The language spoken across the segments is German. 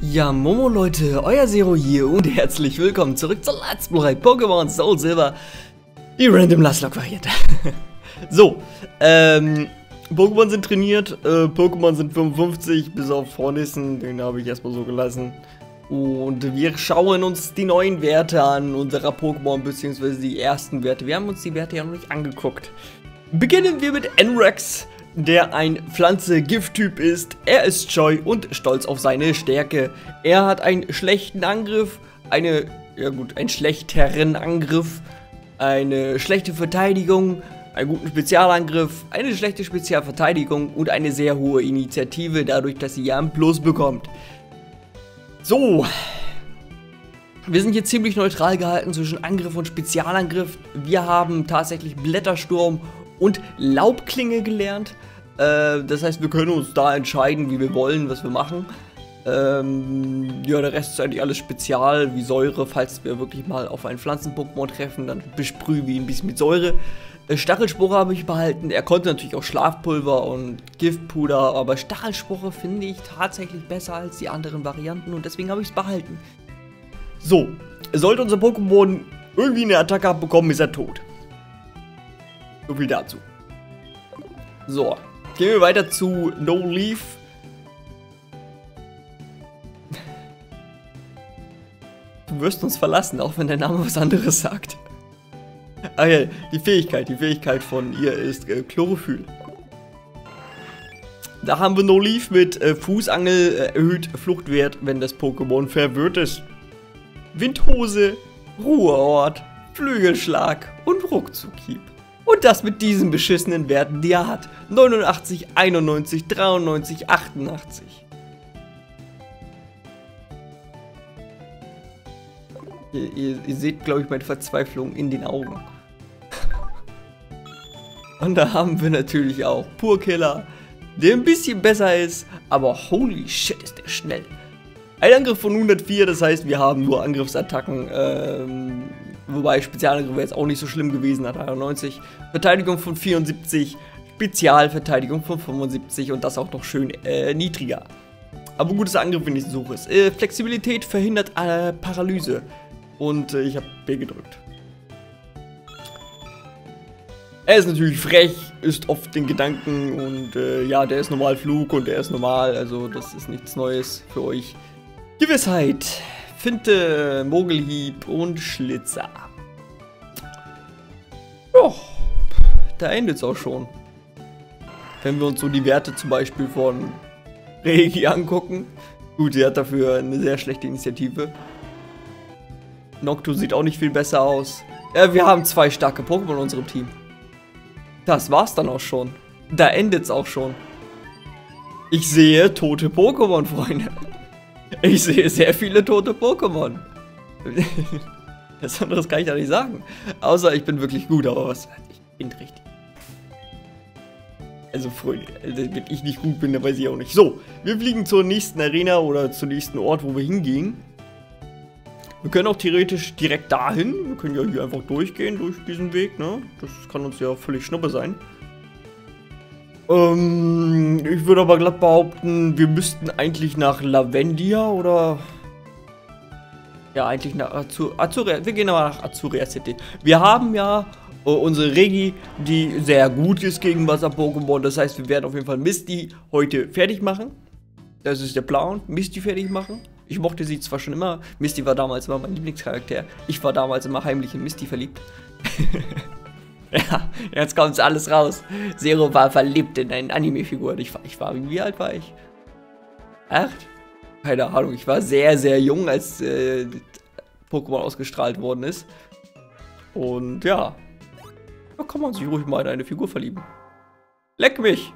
Ja, Momo Leute, euer Zero hier und herzlich willkommen zurück zur Let's Play Pokémon Soul Silver, die Random Last Lock Variante. So, Pokémon sind trainiert, Pokémon sind 55, bis auf Hornissen, den habe ich erstmal so gelassen. Und wir schauen uns die neuen Werte an, unserer Pokémon, beziehungsweise die ersten Werte. Wir haben uns die Werte ja noch nicht angeguckt. Beginnen wir mit Enrex, der ein Pflanze-Gift-Typ ist. Er ist scheu und stolz auf seine Stärke. Er hat einen schlechten Angriff, einen schlechteren Angriff, eine schlechte Verteidigung, einen guten Spezialangriff, eine schlechte Spezialverteidigung und eine sehr hohe Initiative, dadurch, dass sie ja einen Plus bekommt. So, wir sind hier ziemlich neutral gehalten zwischen Angriff und Spezialangriff. Wir haben tatsächlich Blättersturm und Laubklinge gelernt. Das heißt, wir können uns da entscheiden, wie wir wollen, was wir machen. Ja, der Rest ist eigentlich alles spezial, wie Säure. Falls wir wirklich mal auf einen Pflanzen-Pokémon treffen, dann besprühen wir ihn ein bisschen mit Säure. Stachelspore habe ich behalten. Er konnte natürlich auch Schlafpulver und Giftpuder, aber Stachelspore finde ich tatsächlich besser als die anderen Varianten und deswegen habe ich es behalten. So, sollte unser Pokémon irgendwie eine Attacke abbekommen, ist er tot. So viel dazu. So, gehen wir weiter zu No Leaf. Du wirst uns verlassen, auch wenn der Name was anderes sagt. Okay, die Fähigkeit von ihr ist Chlorophyll. Da haben wir No Leaf mit Fußangel, erhöht Fluchtwert, wenn das Pokémon verwirrt ist. Windhose, Ruheort, Flügelschlag und Ruckzuckhieb. Und das mit diesen beschissenen Werten, die er hat. 89, 91, 93, 88. Ihr seht, glaube ich, meine Verzweiflung in den Augen. Und da haben wir natürlich auch Purkiller, der ein bisschen besser ist, aber holy shit, ist der schnell. Ein Angriff von 104, das heißt, wir haben nur Angriffsattacken, wobei Spezialangriff wäre jetzt auch nicht so schlimm gewesen, hat 91, Verteidigung von 74, Spezialverteidigung von 75 und das auch noch schön niedriger. Aber gutes Angriff, wenn ich es suche. Flexibilität verhindert Paralyse und ich habe B gedrückt. Er ist natürlich frech, ist oft den Gedanken und ja, der ist normal Flug und der ist normal, also das ist nichts Neues für euch. Gewissheit. Finte, Mogelhieb und Schlitzer. Doch, da endet es auch schon. Wenn wir uns so die Werte zum Beispiel von Regi angucken. Gut, sie hat dafür eine sehr schlechte Initiative. Noctua sieht auch nicht viel besser aus. Ja, wir haben zwei starke Pokémon in unserem Team. Das war's dann auch schon. Da endet's auch schon. Ich sehe tote Pokémon, Freunde. Ich sehe sehr viele tote Pokémon. Das anderes kann ich da nicht sagen. Außer ich bin wirklich gut, aber was? Ich bin richtig. Also, Freunde, wenn ich nicht gut bin, dann weiß ich auch nicht. So, wir fliegen zur nächsten Arena oder zum nächsten Ort, wo wir hingehen. Wir können auch theoretisch direkt dahin. Wir können ja hier einfach durchgehen, durch diesen Weg, ne? Das kann uns ja völlig schnuppe sein. Ich würde aber glatt behaupten, wir müssten eigentlich nach Lavendia oder... Ja, eigentlich nach Azuria. Wir gehen aber nach Azuria City. Wir haben ja unsere Regi, die sehr gut ist gegen Wasser-Pokémon. Das heißt, wir werden auf jeden Fall Misty heute fertig machen. Das ist der Plan, Misty fertig machen. Ich mochte sie zwar schon immer. Misty war damals immer mein Lieblingscharakter. Ich war damals immer heimlich in Misty verliebt. Ja, jetzt kommt alles raus. Zero war verliebt in eine Anime-Figur. Wie alt war ich? 8? Keine Ahnung, ich war sehr, sehr jung, als Pokémon ausgestrahlt worden ist. Und ja, da kann man sich ruhig mal in eine Figur verlieben. Leck mich!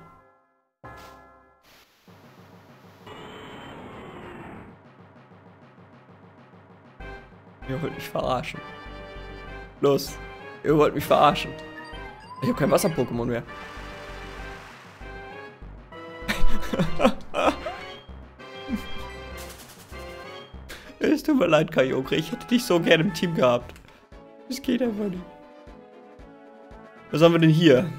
Ihr wollt mich verarschen. Los! Ihr wollt mich verarschen. Ich habe kein Wasser-Pokémon mehr. Es tut mir leid, Kyogre. Ich hätte dich so gerne im Team gehabt. Es geht einfach nicht. Was haben wir denn hier?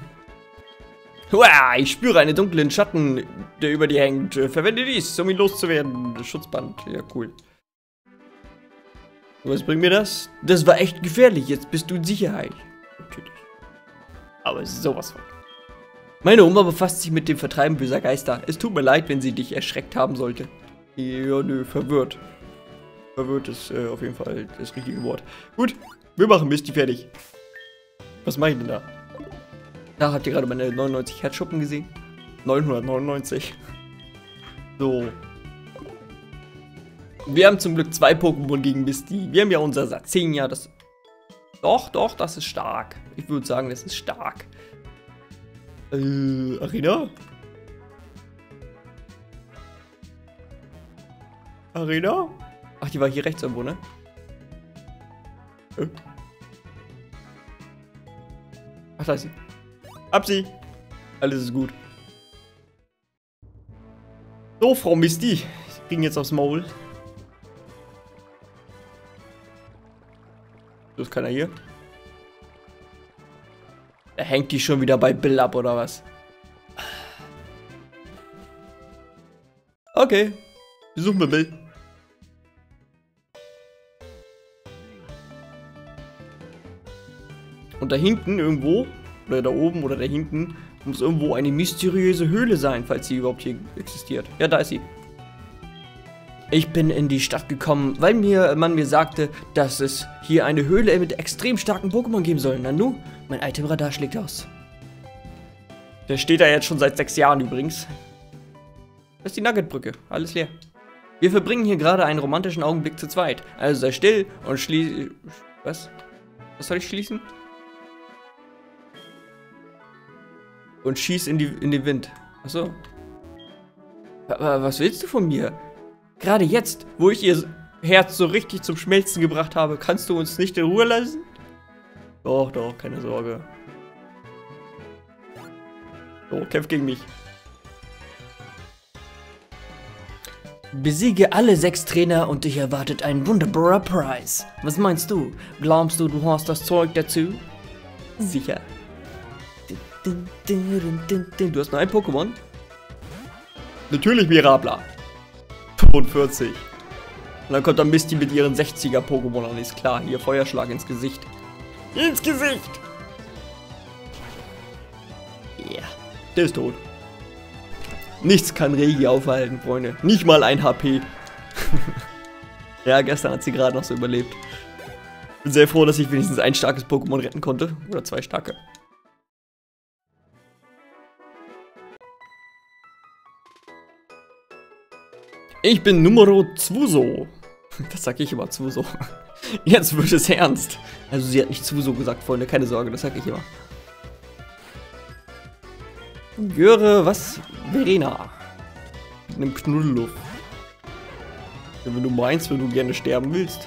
Uah, ich spüre einen dunklen Schatten der über dir hängt. Verwende dies, um ihn loszuwerden. Schutzband, ja cool. Was bringt mir das? Das war echt gefährlich, jetzt bist du in Sicherheit. Natürlich. Aber sowas von. Meine Oma befasst sich mit dem Vertreiben böser Geister. Es tut mir leid, wenn sie dich erschreckt haben sollte. Ja, nö, verwirrt. Verwirrt ist auf jeden Fall das richtige Wort. Gut, wir machen Mist, die fertig. Was mache ich denn da? Da habt ihr gerade meine 99 Herzschuppen gesehen. 999. So. Wir haben zum Glück zwei Pokémon gegen Misty. Wir haben ja unser Sazenia. Das. Doch, das ist stark. Ich würde sagen, das ist stark. Arena? Arena? Ach, die war hier rechts irgendwo, ne? Ach, da ist sie. Ab sie! Alles ist gut. So, Frau Misty. Sie kriegen jetzt aufs Maul. So ist keiner hier. Da hängt die schon wieder bei Bill ab, oder was? Okay. Wir suchen mal Bill. Und da hinten irgendwo, oder da oben oder da hinten, muss irgendwo eine mysteriöse Höhle sein, falls sie überhaupt hier existiert. Ja, da ist sie. Ich bin in die Stadt gekommen, weil man mir sagte, dass es hier eine Höhle mit extrem starken Pokémon geben soll. Na nu, mein Itemradar schlägt aus. Der steht da jetzt schon seit 6 Jahren übrigens. Das ist die Nuggetbrücke, alles leer. Wir verbringen hier gerade einen romantischen Augenblick zu zweit. Also sei still und schließ... Was? Was soll ich schließen? Und schieß in den Wind. Achso. Aber was willst du von mir? Gerade jetzt, wo ich ihr Herz so richtig zum Schmelzen gebracht habe, kannst du uns nicht in Ruhe lassen? Doch, keine Sorge. So, kämpf gegen mich. Besiege alle 6 Trainer und dich erwartet ein wunderbarer Preis. Was meinst du? Glaubst du, du hast das Zeug dazu? Sicher. Du hast nur ein Pokémon? Natürlich, Mirabla. 45. Und dann kommt dann Misty mit ihren 60er-Pokémon an, ist klar. Ihr Feuerschlag ins Gesicht. Ins Gesicht! Ja, yeah. Der ist tot. Nichts kann Regi aufhalten, Freunde. Nicht mal ein HP. Ja, gestern hat sie gerade noch so überlebt. Bin sehr froh, dass ich wenigstens ein starkes Pokémon retten konnte. Oder 2 starke. Ich bin Numero 2. Das sag ich immer, 2. Jetzt wird es ernst. Also sie hat nicht 2 gesagt, Freunde. Keine Sorge, das sag ich immer. Göre, was? Verena. Mit einem Knuddelluff. Wenn du meinst, wenn du gerne sterben willst.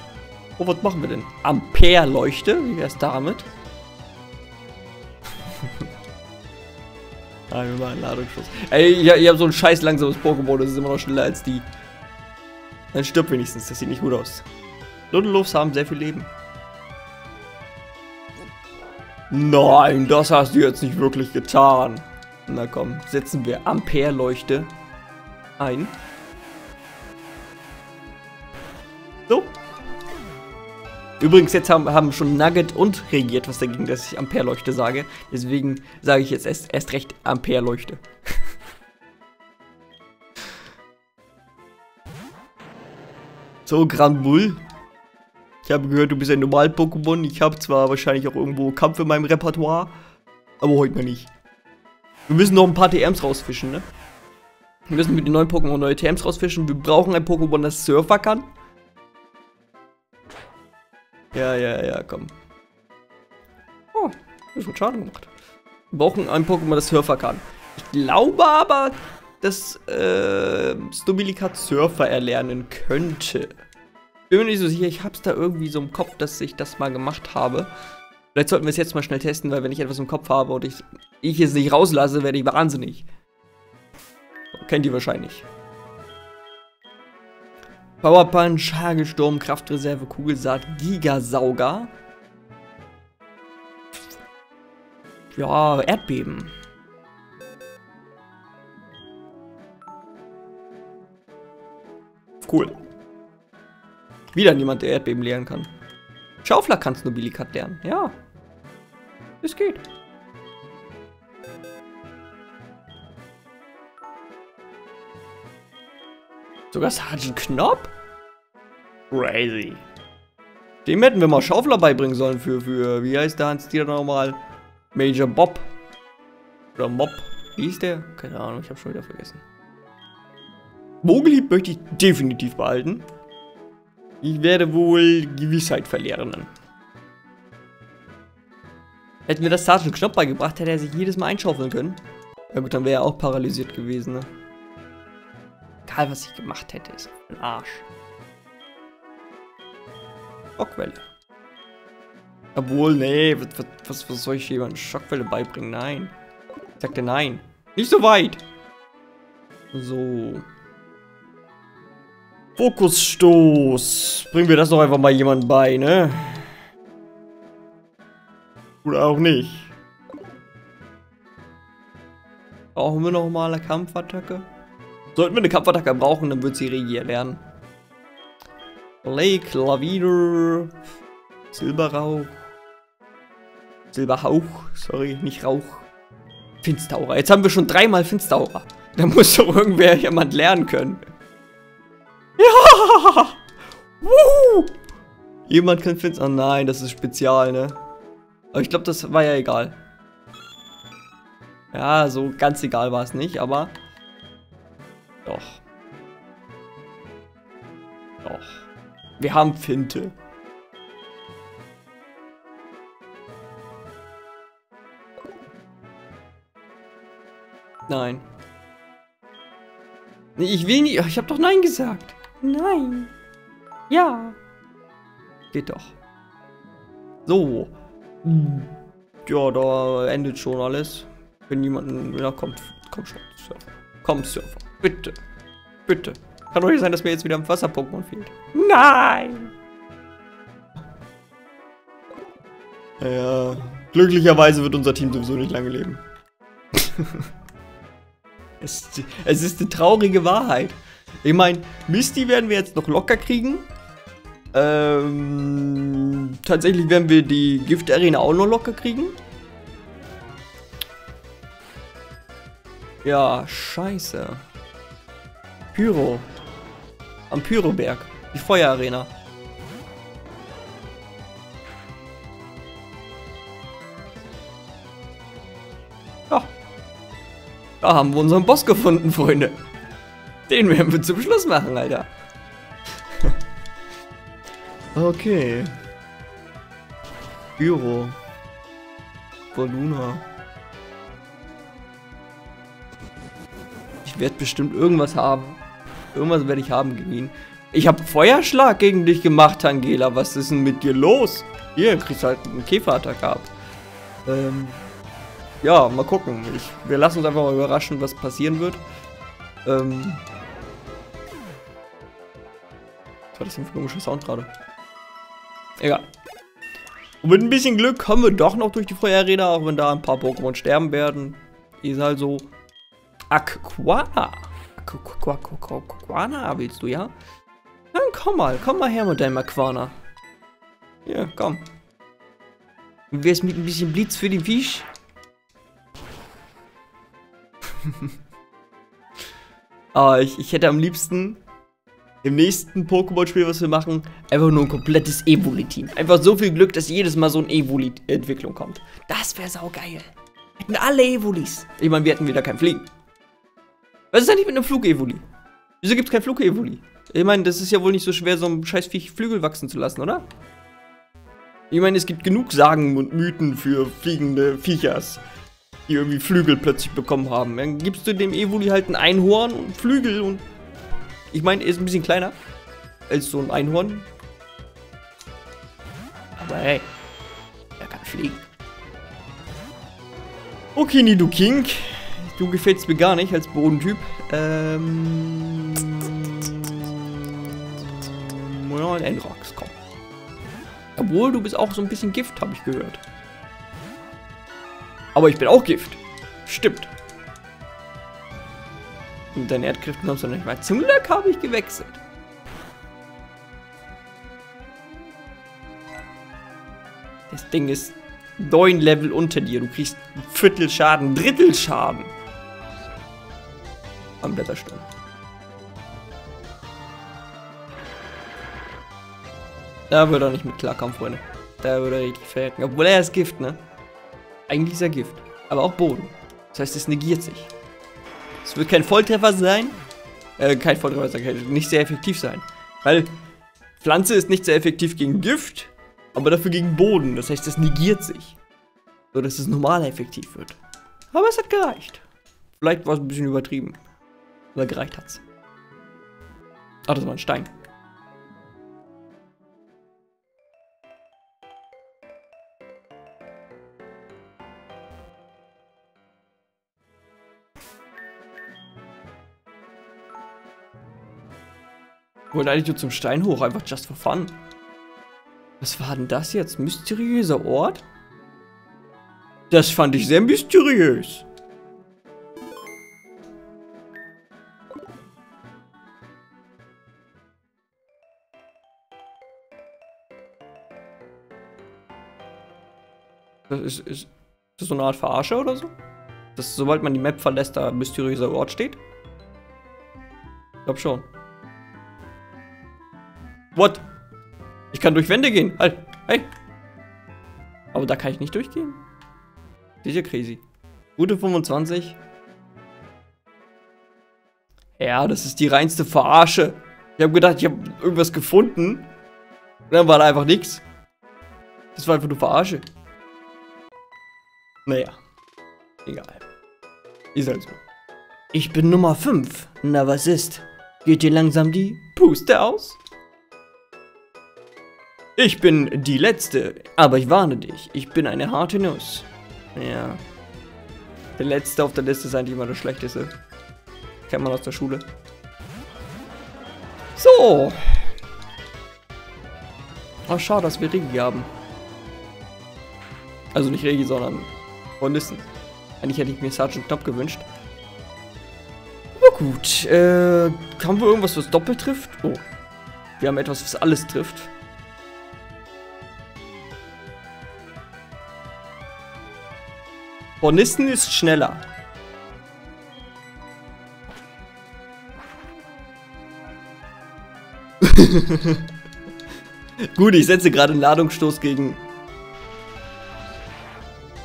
Oh, was machen wir denn? Ampere-Leuchte? Wie wär's damit? Ah, wir machen einen Ladungsschuss. Ey, ich hab so ein scheiß langsames Pokémon, das ist immer noch schneller als die. Dann stirbt wenigstens, das sieht nicht gut aus. Knuddelluffs haben sehr viel Leben. Nein, das hast du jetzt nicht wirklich getan. Na komm, setzen wir Ampere-Leuchte ein. So. Übrigens, jetzt haben schon Nugget und Regi etwas dagegen, dass ich Ampere-Leuchte sage. Deswegen sage ich jetzt erst recht Ampere-Leuchte. So, Granbull. Ich habe gehört, du bist ein Normal-Pokémon. Ich habe zwar wahrscheinlich auch irgendwo Kampf in meinem Repertoire, aber heute mal nicht. Wir müssen noch ein paar TMs rausfischen, ne? Wir müssen mit den neuen Pokémon neue TMs rausfischen. Wir brauchen ein Pokémon, das Surfer kann. Ja, komm. Oh, das hat Schaden gemacht. Wir brauchen ein Pokémon, das Surfer kann. Ich glaube aber, dass Stubilikat Surfer erlernen könnte. Bin mir nicht so sicher, ich hab's da irgendwie so im Kopf, dass ich das mal gemacht habe. Vielleicht sollten wir es jetzt mal schnell testen, weil wenn ich etwas im Kopf habe und ich es nicht rauslasse, werde ich wahnsinnig. Kennt ihr wahrscheinlich. Power Punch, Hagelsturm, Kraftreserve, Kugelsaat, Gigasauger. Ja, Erdbeben. Cool. Wieder niemand, der Erdbeben lernen kann. Schaufler kannst du Stubilikat lernen. Ja. Es geht. Sogar Sergeant Knopf? Crazy. Dem hätten wir mal Schaufler beibringen sollen für wie heißt der Hans-Tier nochmal? Major Bob. Oder Mob. Wie hieß der? Keine Ahnung, ich habe schon wieder vergessen. Bogenlieb möchte ich definitiv behalten. Ich werde wohl Gewissheit verlieren. Hätten wir das Sergeant Knopf beigebracht, hätte er sich jedes Mal einschaufeln können. Ja gut, dann wäre er auch paralysiert gewesen, ne? Egal, was ich gemacht hätte, ist ein Arsch. Schockwelle. Obwohl, nee, was soll ich jemandem Schockwelle beibringen? Nein. Ich sagte nein. Nicht so weit. So. Fokusstoß. Bringen wir das doch einfach mal jemandem bei, ne? Oder auch nicht. Brauchen wir nochmal eine Kampfattacke? Sollten wir eine Kampfattacke brauchen, dann wird sie Regi erlernen. Lake Lavidor. Silberhauch. Sorry, nicht Rauch. Finstaura. Jetzt haben wir schon dreimal Finstaura. Da muss doch irgendwer jemand lernen können. Ja! Wuhu! Jemand kann Finstaura. Oh nein, das ist spezial, ne? Aber ich glaube, das war ja egal. Ja, so ganz egal war es nicht, aber. Doch. Doch. Wir haben Finte. Nein. Nee, ich will nicht. Ich habe doch Nein gesagt. Nein. Ja. Geht doch. So. Ja, da endet schon alles. Wenn niemand. Ja, komm schon, Surfer. Komm, Surfer. Bitte. Bitte. Kann doch nicht sein, dass mir jetzt wieder ein Wasser-Pokémon fehlt. Nein! Naja, glücklicherweise wird unser Team sowieso nicht lange leben. Es ist eine traurige Wahrheit. Ich meine, Misty werden wir jetzt noch locker kriegen. Tatsächlich werden wir die Gift-Arena auch noch locker kriegen. Ja, scheiße. Pyro. Am Pyroberg. Die Feuerarena. Ja. Da haben wir unseren Boss gefunden, Freunde. Den werden wir zum Schluss machen, Alter. Okay. Pyro. Voluna. Ich werde bestimmt irgendwas haben. Irgendwas werde ich haben gegen ihn. Ich habe Feuerschlag gegen dich gemacht, Tangela. Was ist denn mit dir los? Hier, kriegst halt einen Käferattack ab. Ja, mal gucken. Wir lassen uns einfach mal überraschen, was passieren wird. Was war das denn für ein komischer Sound gerade? Egal. Und mit ein bisschen Glück kommen wir doch noch durch die Feuerarena, auch wenn da ein paar Pokémon sterben werden. Ist halt so. Aquana. Aquana willst du, ja? Dann komm mal her mit deinem Aquana. Ja, komm. Wie wär's mit ein bisschen Blitz für den Fisch? Aber ich hätte am liebsten im nächsten Pokémon-Spiel, was wir machen, einfach nur ein komplettes Evoli-Team. Einfach so viel Glück, dass jedes Mal so eine Evoli-Entwicklung kommt. Das wäre saugeil. Hätten alle Evolis. Ich meine, wir hätten wieder kein Fliegen. Was ist denn nicht mit einem Flug-Evoli? Wieso gibt es kein Flug-Evoli? Ich meine, das ist ja wohl nicht so schwer, so einem scheiß Viech Flügel wachsen zu lassen, oder? Ich meine, es gibt genug Sagen und Mythen für fliegende Viechers, die irgendwie Flügel plötzlich bekommen haben. Dann gibst du dem Evoli halt ein Einhorn und Flügel und... Ich meine, er ist ein bisschen kleiner als so ein Einhorn. Aber hey, er kann fliegen. Okay, Nidoking. Du gefällst mir gar nicht als Bodentyp. Ja, ein Endrox, komm. Obwohl, du bist auch so ein bisschen Gift, habe ich gehört. Aber ich bin auch Gift. Stimmt. Und deine Erdkräfte kommst du nicht mehr. Zum Glück habe ich gewechselt. Das Ding ist 9 Level unter dir. Du kriegst ein Viertel Schaden, Drittel Schaden. Am Blätterstein. Da wird er nicht mit klarkommen, Freunde. Da wird er richtig verrecken. Obwohl er ist Gift, ne? Eigentlich ist er Gift. Aber auch Boden. Das heißt, es negiert sich. Es wird kein Volltreffer sein. Kein Volltreffer sein. Nicht sehr effektiv sein. Weil Pflanze ist nicht sehr effektiv gegen Gift, aber dafür gegen Boden. Das heißt, es negiert sich. So, dass es normal effektiv wird. Aber es hat gereicht. Vielleicht war es ein bisschen übertrieben. Aber gereicht hat's. Ach, das war ein Stein. Wollte eigentlich nur zum Stein hoch, einfach just for fun. Was war denn das jetzt? Mysteriöser Ort? Das fand ich sehr mysteriös. Ist das so eine Art Verarsche oder so? Dass sobald man die Map verlässt, da ein mysteriöser Ort steht? Ich glaube schon. What? Ich kann durch Wände gehen. Halt. Hey. Aber da kann ich nicht durchgehen. Das ist ja crazy. Route 25. Ja, das ist die reinste Verarsche. Ich habe gedacht, ich habe irgendwas gefunden. Und dann war da einfach nichts. Das war einfach nur Verarsche. Naja. Egal. Ist halt so. Ich bin Nummer 5. Na, was ist? Geht dir langsam die Puste aus? Ich bin die Letzte, aber ich warne dich, ich bin eine harte Nuss. Ja. Der Letzte auf der Liste ist eigentlich immer der Schlechteste. Kennt man aus der Schule. So. Oh, schade, dass wir Regi haben. Also nicht Regi, sondern Bornisten. Eigentlich hätte ich mir Sergeant Knopf gewünscht. Aber gut, haben wir irgendwas, was doppelt trifft? Oh. Wir haben etwas, was alles trifft. Bornisten ist schneller. Gut, ich setze gerade einen Ladungsstoß gegen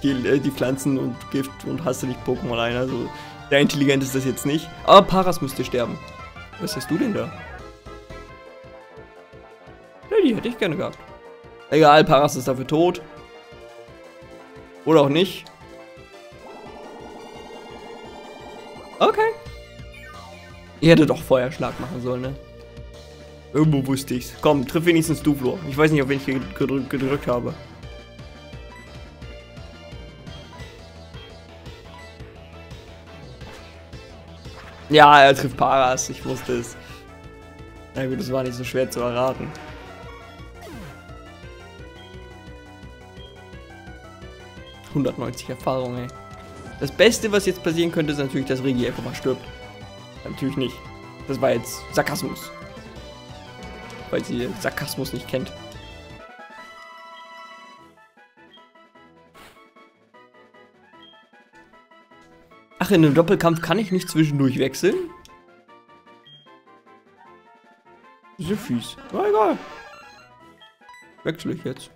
die Pflanzen und Gift und hasse nicht Pokémon ein. Also, sehr intelligent ist das jetzt nicht. Aber Paras müsste sterben. Was hast du denn da? Ja, die hätte ich gerne gehabt. Egal, Paras ist dafür tot. Oder auch nicht. Okay. Ich hätte doch Feuerschlag machen sollen, ne? Irgendwo wusste ich's. Komm, triff wenigstens Duplo. Ich weiß nicht, auf wen ich gedrückt habe. Ja, er trifft Paras. Ich wusste es. Na gut, das war nicht so schwer zu erraten. ...190 Erfahrung, ey. Das Beste, was jetzt passieren könnte, ist natürlich, dass Regi einfach mal stirbt. Natürlich nicht. Das war jetzt Sarkasmus. Weil sie Sarkasmus nicht kennt. Ach, in einem Doppelkampf kann ich nicht zwischendurch wechseln? Das ist ja fies. Na egal. Wechsle ich jetzt.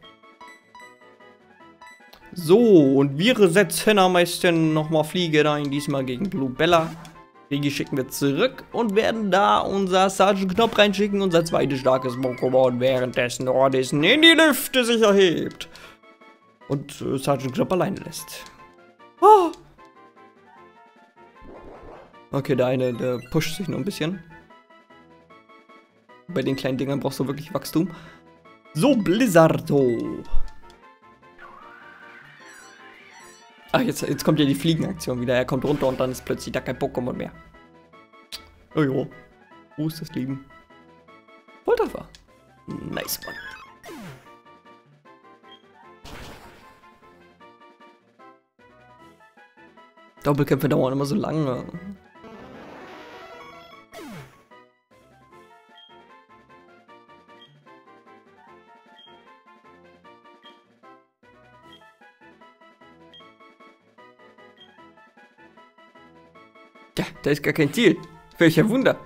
So, und wir setzen am meisten nochmal Fliege rein, diesmal gegen Blue Bella. Regi schicken wir zurück und werden da unser Sergeant Knopf reinschicken, unser zweites starkes Pokémon, währenddessen Nordis in die Lüfte sich erhebt. Und Sergeant Knopf alleine lässt. Oh. Okay, der pusht sich nur ein bisschen. Bei den kleinen Dingern brauchst du wirklich Wachstum. So, Blizzardo. Ach, jetzt kommt ja die Fliegenaktion wieder. Er kommt runter und dann ist plötzlich da kein Pokémon mehr. Oh jo. Wo ist das Leben? Volltreffer. Nice, Mann. Doppelkämpfe dauern immer so lange. Ja, da ist gar kein Ziel. Welcher Wunder.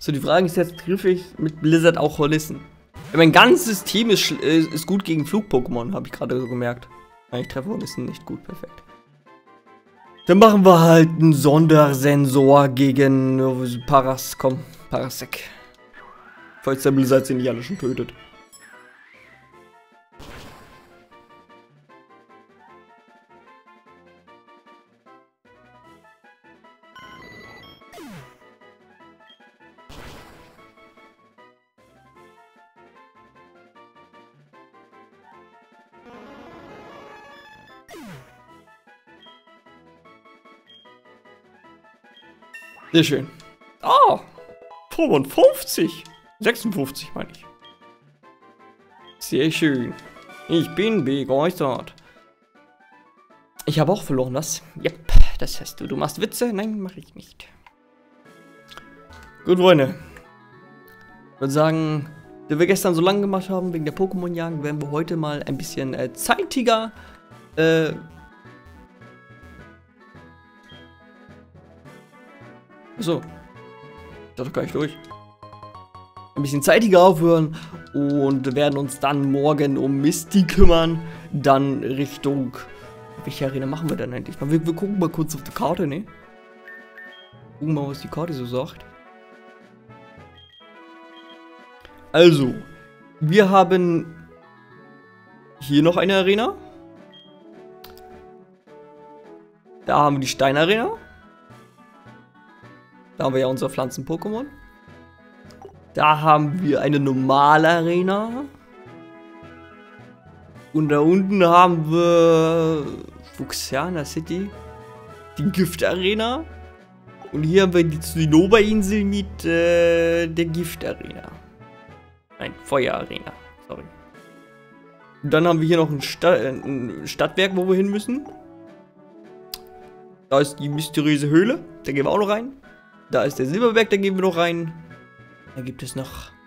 So, die Frage ist jetzt, treffe ich mit Blizzard auch Holissen? Ja, mein ganzes Team ist gut gegen Flug-Pokémon, habe ich gerade so gemerkt. Ich treffe Holissen nicht gut, perfekt. Dann machen wir halt einen Sondersensor gegen Paras, komm, Parasek. Falls der Blizzard sie nicht alle schon tötet. Sehr schön. Ah, 55. 56 meine ich. Sehr schön. Ich bin begeistert. Ich habe auch verloren, was? Yep, das heißt du machst Witze? Nein, mache ich nicht. Gut, Freunde. Ich würde sagen, da wir gestern so lange gemacht haben wegen der Pokémon-Jagen, werden wir heute mal ein bisschen zeitiger so, das kann ich durch. Ein bisschen zeitiger aufhören und werden uns dann morgen um Misty kümmern. Dann Richtung. Welche Arena machen wir denn eigentlich? Wir gucken mal kurz auf die Karte, ne? Gucken mal, was die Karte so sagt. Also, wir haben hier noch eine Arena. Da haben wir die Steinarena. Da haben wir ja unser Pflanzen-Pokémon. Da haben wir eine normale Arena. Und da unten haben wir Fuchsia City. Die Giftarena. Und hier haben wir die Zinnober-Insel mit der Giftarena. Nein, Feuerarena. Sorry. Und dann haben wir hier noch ein Stadtwerk, wo wir hin müssen. Da ist die mysteriöse Höhle. Da gehen wir auch noch rein. Da ist der Silberberg, da gehen wir noch rein. Da gibt es noch